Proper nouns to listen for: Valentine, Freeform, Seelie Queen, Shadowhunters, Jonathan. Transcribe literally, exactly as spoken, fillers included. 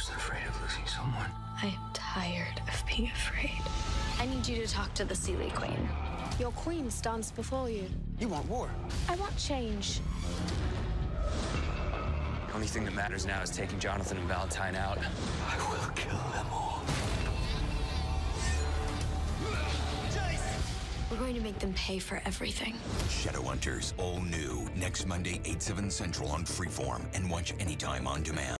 person afraid of losing someone. I am tired of being afraid. I need you to talk to the Seelie Queen. Your queen stands before you. You want war? I want change. The only thing that matters now is taking Jonathan and Valentine out. I will kill them all. We're going to make them pay for everything. Shadowhunters, all new, next Monday, eight, seven Central on Freeform, and watch anytime on demand.